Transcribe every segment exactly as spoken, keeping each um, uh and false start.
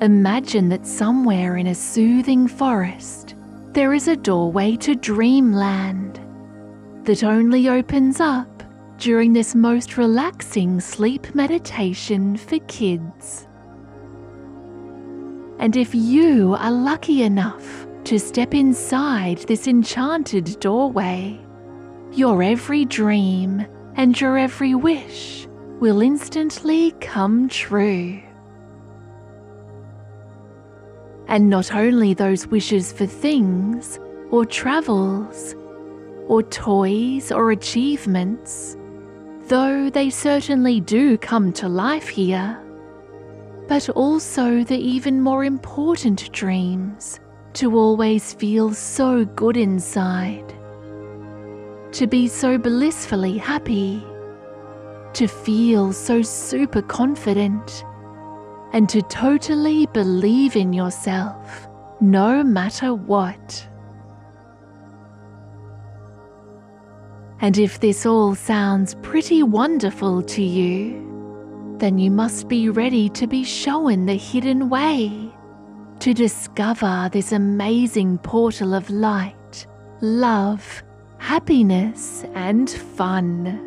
Imagine that somewhere in a soothing forest, there is a doorway to dreamland that only opens up during this most relaxing sleep meditation for kids. And if you are lucky enough to step inside this enchanted doorway, your every dream and your every wish will instantly come true. And not only those wishes for things, or travels, or toys, or achievements, though they certainly do come to life here, but also the even more important dreams to always feel so good inside, to be so blissfully happy, to feel so super confident, and to totally believe in yourself, no matter what. And if this all sounds pretty wonderful to you, then you must be ready to be shown the hidden way, to discover this amazing portal of light, love, happiness, and fun.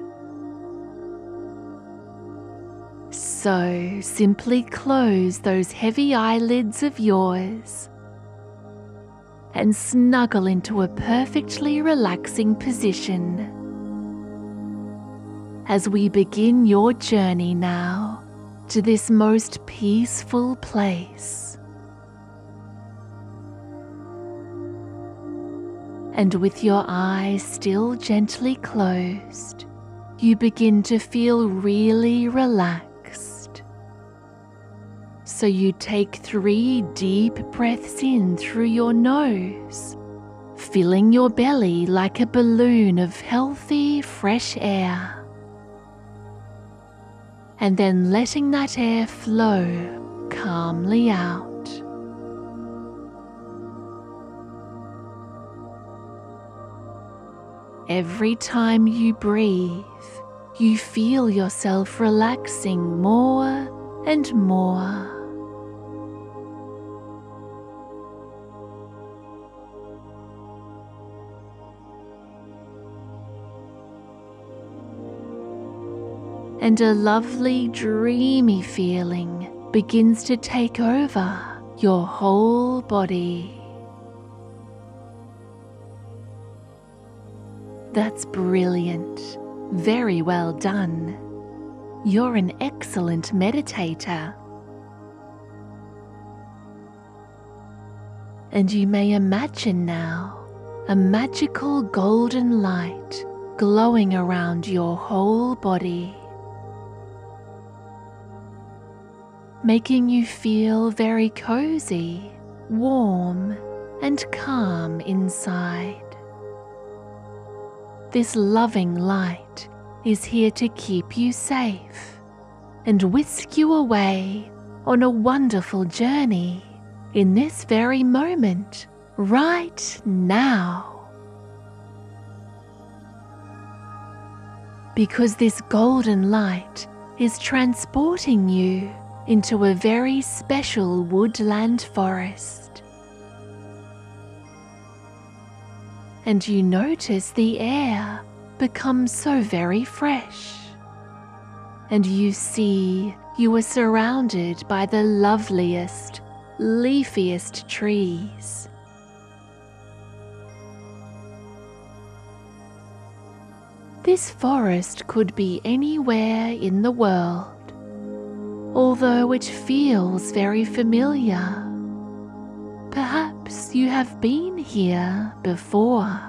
So simply close those heavy eyelids of yours and snuggle into a perfectly relaxing position as we begin your journey now to this most peaceful place. And with your eyes still gently closed, you begin to feel really relaxed. So you take three deep breaths in through your nose, filling your belly like a balloon of healthy, fresh air. And then letting that air flow calmly out. Every time you breathe, you feel yourself relaxing more and more. And a lovely, dreamy feeling begins to take over your whole body. That's brilliant. Very well done. You're an excellent meditator. And you may imagine now a magical golden light glowing around your whole body, making you feel very cozy, warm, and calm inside. This loving light is here to keep you safe and whisk you away on a wonderful journey in this very moment, right now. Because this golden light is transporting you into a very special woodland forest. And you notice the air becomes so very fresh. And you see you are surrounded by the loveliest, leafiest trees. This forest could be anywhere in the world, although it feels very familiar. Perhaps you have been here before.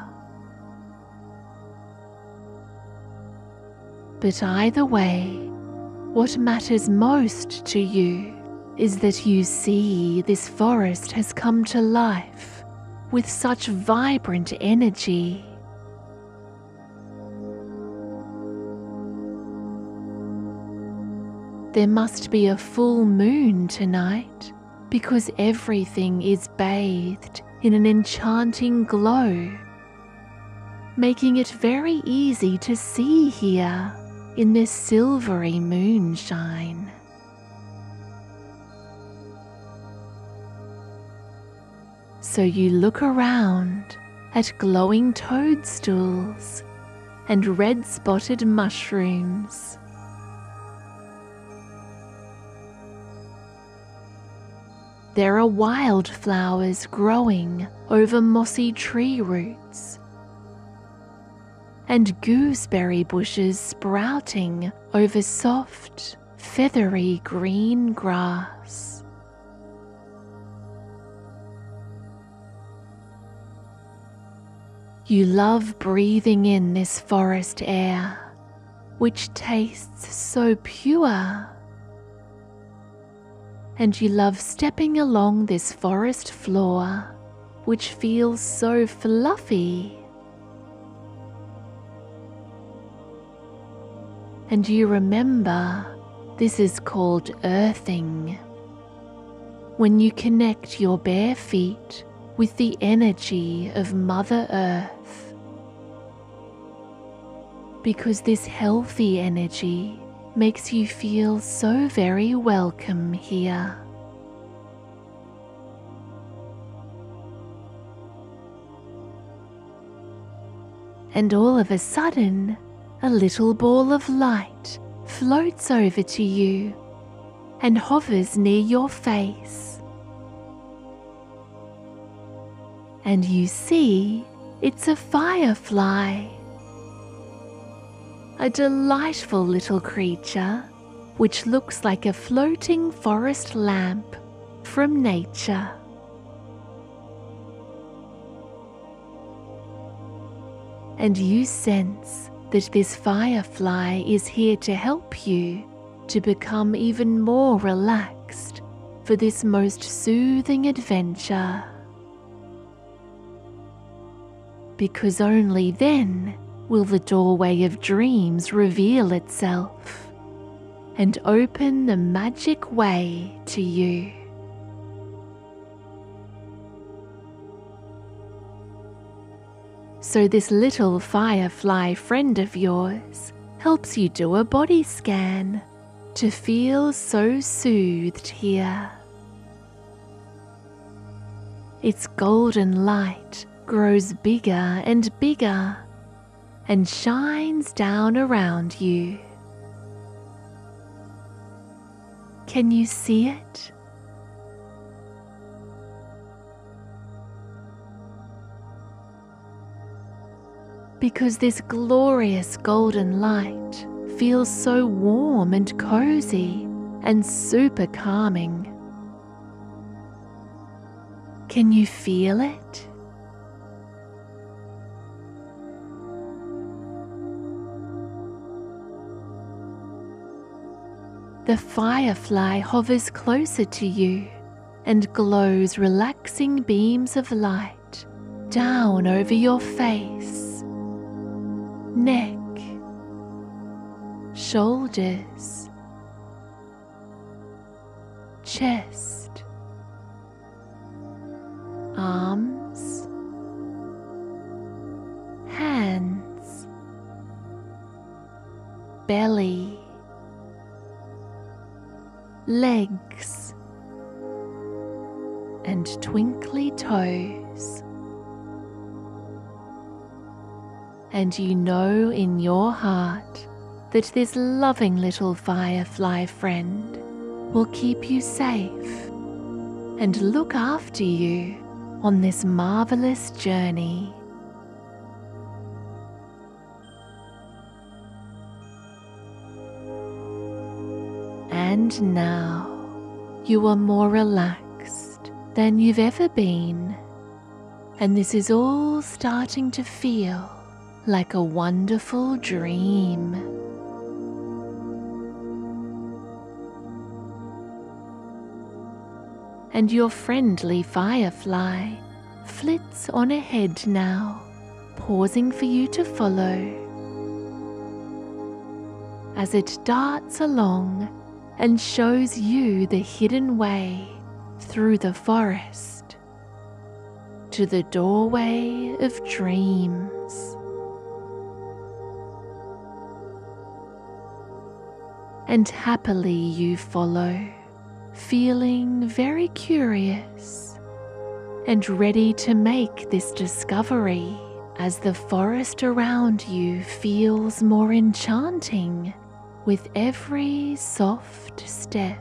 But either way, what matters most to you is that you see this forest has come to life with such vibrant energy. There must be a full moon tonight, because everything is bathed in an enchanting glow, making it very easy to see here in this silvery moonshine. So you look around at glowing toadstools and red-spotted mushrooms. There are wildflowers growing over mossy tree roots, and gooseberry bushes sprouting over soft, feathery green grass. You love breathing in this forest air, which tastes so pure. And you love stepping along this forest floor, which feels so fluffy. And you remember, this is called earthing, when you connect your bare feet with the energy of Mother Earth. Because this healthy energy makes you feel so very welcome here. And all of a sudden, a little ball of light floats over to you and hovers near your face. And you see it's a firefly. A delightful little creature, which looks like a floating forest lamp from nature. And you sense that this firefly is here to help you to become even more relaxed for this most soothing adventure. Because only then will the doorway of dreams reveal itself and open the magic way to you. So this little firefly friend of yours helps you do a body scan to feel so soothed here. Its golden light grows bigger and bigger and shines down around you. Can you see it? Because this glorious golden light feels so warm and cozy and super calming. Can you feel it? The firefly hovers closer to you and glows relaxing beams of light down over your face, neck, shoulders, chest, arms, hands, belly, legs, and twinkly toes. And you know in your heart that this loving little firefly friend will keep you safe and look after you on this marvelous journey. And now, you are more relaxed than you've ever been, and this is all starting to feel like a wonderful dream. And your friendly firefly flits on ahead now, pausing for you to follow, as it darts along and shows you the hidden way through the forest to the doorway of dreams. And happily you follow, feeling very curious and ready to make this discovery as the forest around you feels more enchanting with every soft step.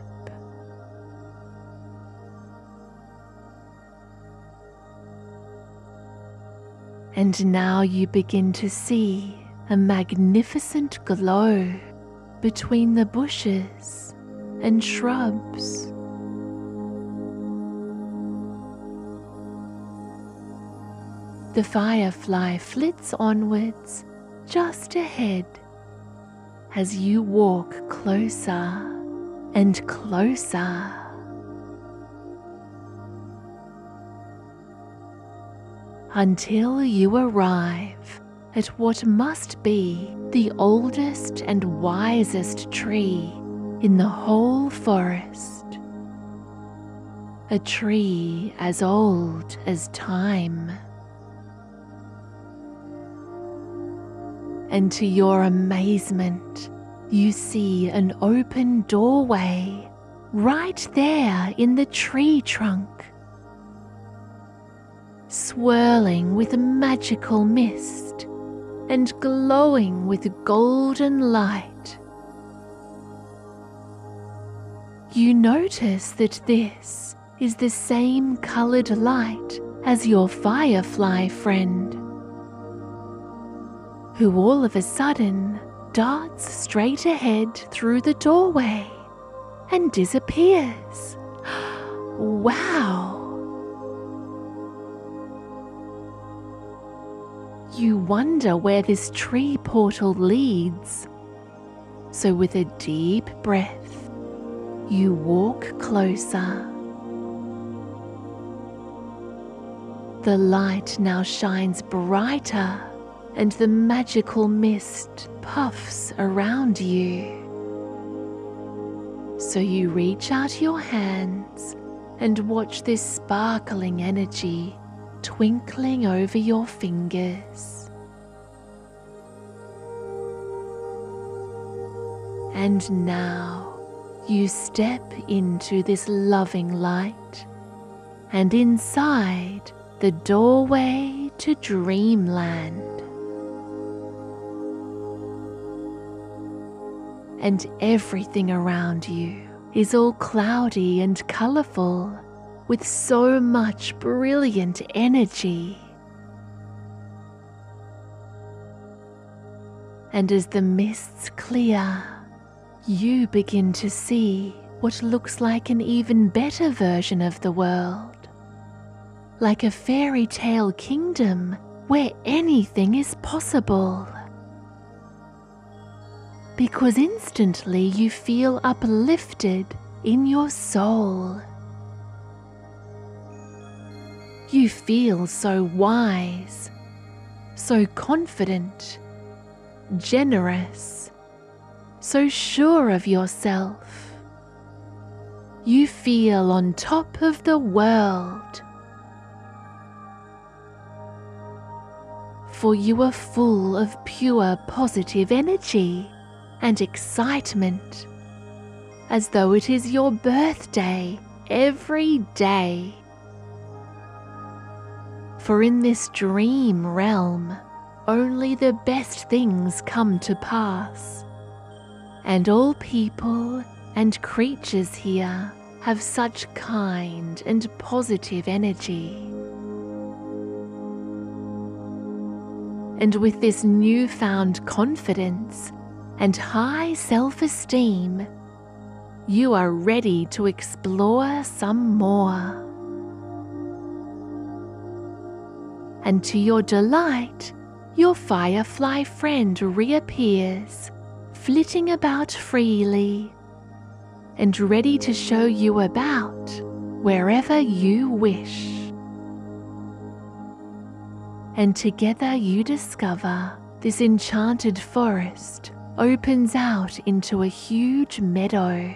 And now you begin to see a magnificent glow between the bushes and shrubs. The firefly flits onwards just ahead as you walk closer and closer. Until you arrive at what must be the oldest and wisest tree in the whole forest. A tree as old as time. And to your amazement, you see an open doorway right there in the tree trunk, swirling with magical mist and glowing with golden light. You notice that this is the same colored light as your firefly friend, who all of a sudden darts straight ahead through the doorway and disappears. Wow! You wonder where this tree portal leads. So with a deep breath, you walk closer. The light now shines brighter, and the magical mist puffs around you. So you reach out your hands and watch this sparkling energy twinkling over your fingers. And now you step into this loving light and inside the doorway to Dreamland. And everything around you is all cloudy and colorful, with so much brilliant energy. And as the mists clear, you begin to see what looks like an even better version of the world, like a fairy tale kingdom where anything is possible. Because instantly you feel uplifted in your soul. You feel so wise, so confident, generous, so sure of yourself. You feel on top of the world. For you are full of pure positive energy and excitement, as though it is your birthday every day. For in this dream realm, only the best things come to pass, and all people and creatures here have such kind and positive energy. And with this newfound confidence and high self-esteem, you are ready to explore some more. And to your delight, your firefly friend reappears, flitting about freely and ready to show you about wherever you wish. And together you discover this enchanted forest opens out into a huge meadow.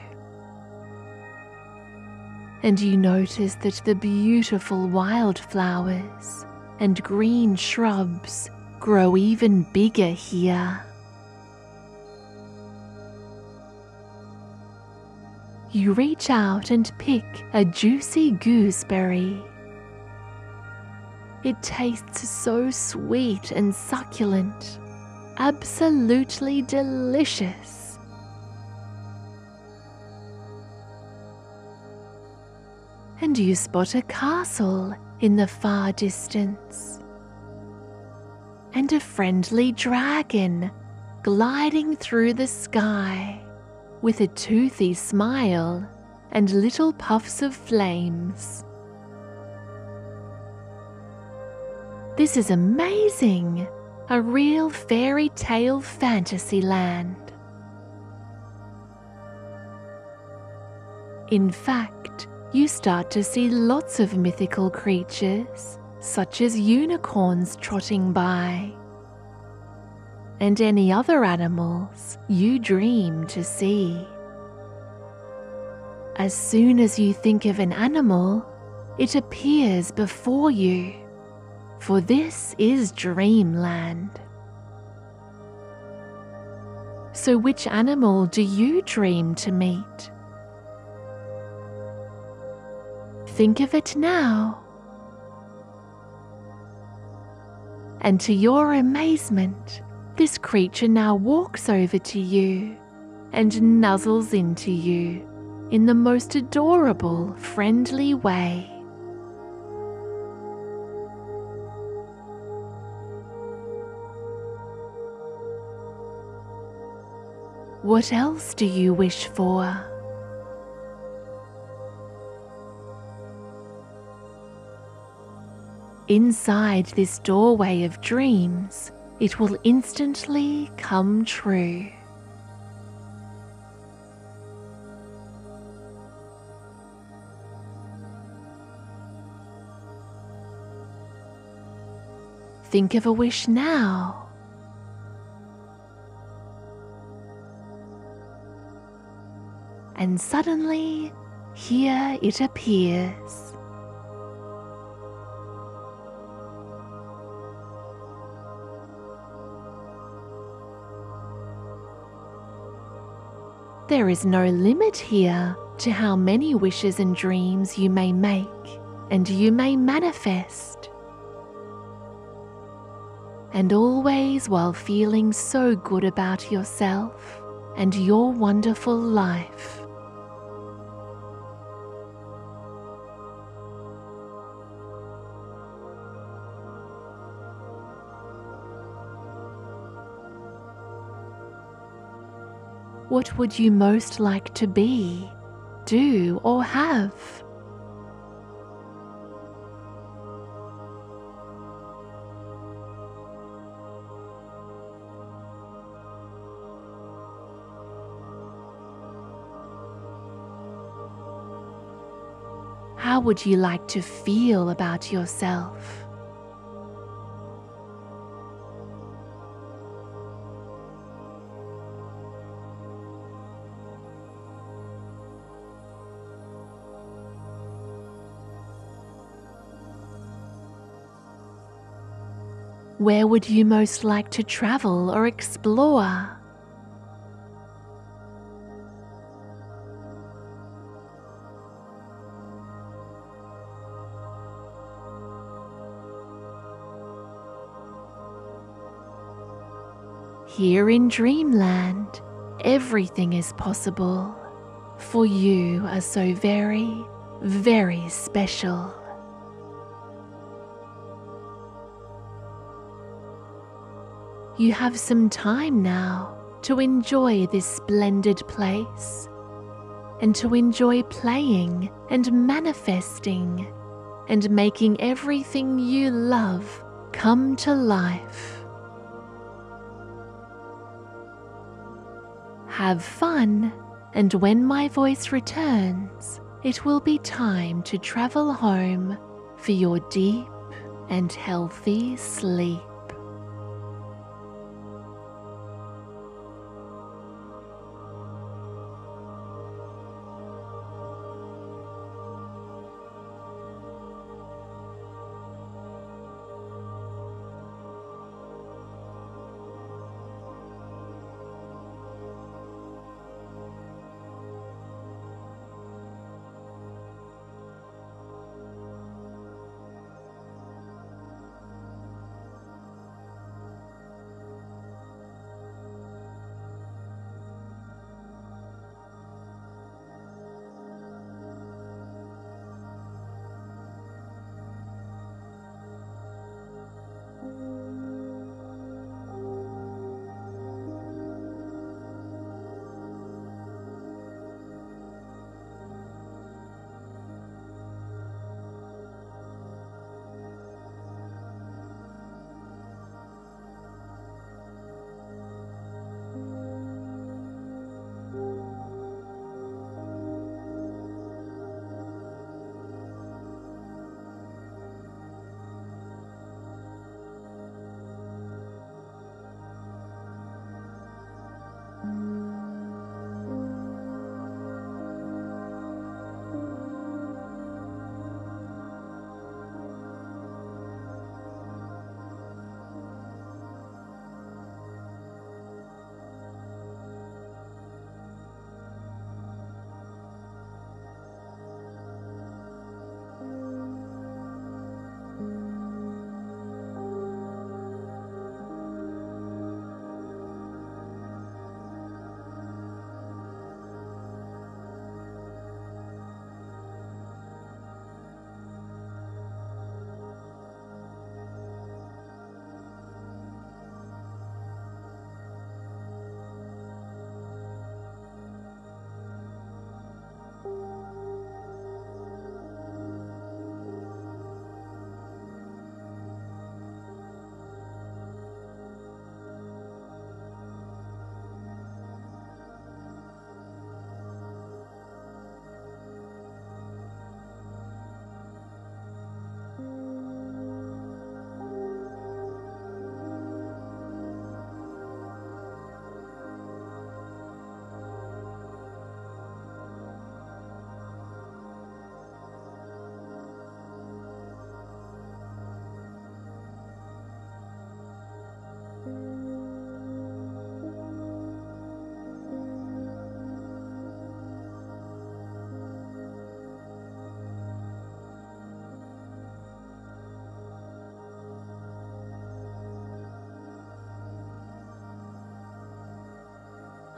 And you notice that the beautiful wildflowers and green shrubs grow even bigger here. You reach out and pick a juicy gooseberry It tastes so sweet and succulent. Absolutely delicious. And you spot a castle in the far distance. And a friendly dragon gliding through the sky with a toothy smile and little puffs of flames. This is amazing! A real fairy tale fantasy land. In fact, you start to see lots of mythical creatures, such as unicorns trotting by, and any other animals you dream to see. As soon as you think of an animal, it appears before you. For this is Dreamland. So which animal do you dream to meet? Think of it now. And to your amazement, this creature now walks over to you and nuzzles into you in the most adorable, friendly way. What else do you wish for? Inside this doorway of dreams, it will instantly come true. Think of a wish now. And suddenly, here it appears. There is no limit here to how many wishes and dreams you may make and you may manifest. And always while feeling so good about yourself and your wonderful life. What would you most like to be, do, or have? How would you like to feel about yourself? Where would you most like to travel or explore? Here in Dreamland, everything is possible, for you are so very, very special. You have some time now to enjoy this splendid place and to enjoy playing and manifesting and making everything you love come to life. Have fun, and when my voice returns, it will be time to travel home for your deep and healthy sleep.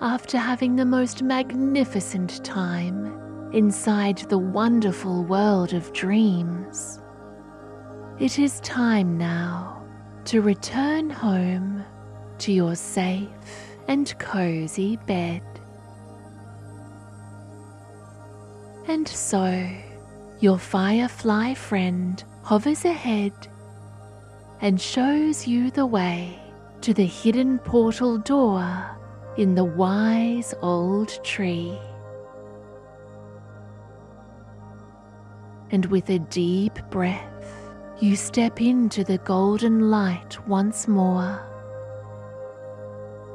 after having the most magnificent time inside the wonderful world of dreams. It is time now to return home to your safe and cozy bed. And so, your firefly friend hovers ahead and shows you the way to the hidden portal door in the wise old tree. And with a deep breath, you step into the golden light once more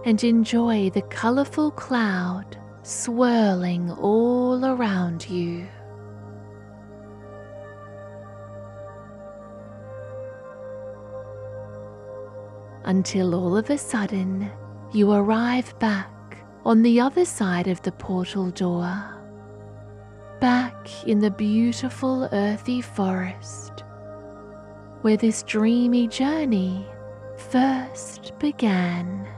and enjoy the colourful cloud swirling all around you. Until all of a sudden, you arrive back on the other side of the portal door, back in the beautiful earthy forest where this dreamy journey first began.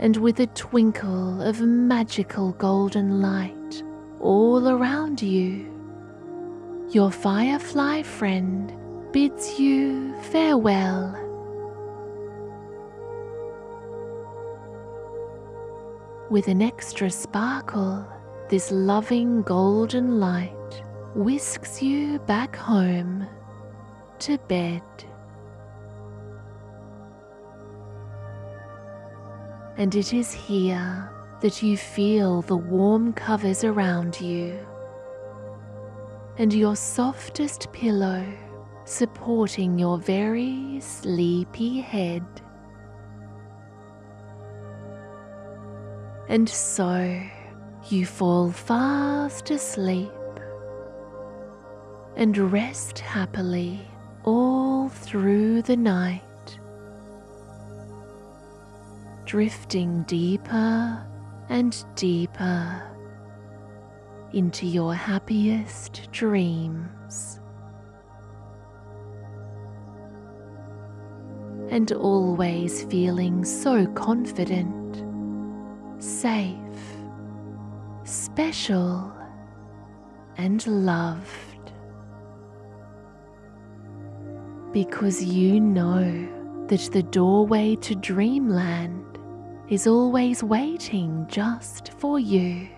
And with a twinkle of magical golden light all around you, your firefly friend bids you farewell. With an extra sparkle, this loving golden light whisks you back home to bed. And it is here that you feel the warm covers around you and your softest pillow supporting your very sleepy head. And so you fall fast asleep and rest happily all through the night, drifting deeper and deeper into your happiest dreams. And always feeling so confident, safe, special, and loved. Because you know that the doorway to Dreamland is always waiting just for you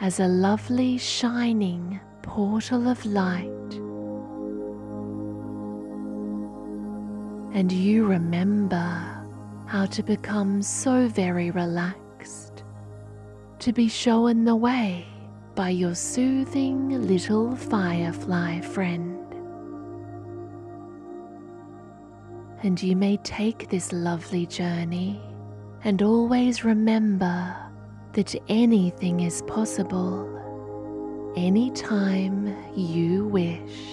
as a lovely shining portal of light. And you remember how to become so very relaxed, to be shown the way by your soothing little firefly friend. And you may take this lovely journey and always remember that anything is possible, anytime you wish.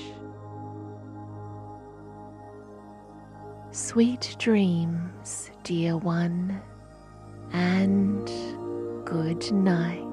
Sweet dreams, dear one, and good night.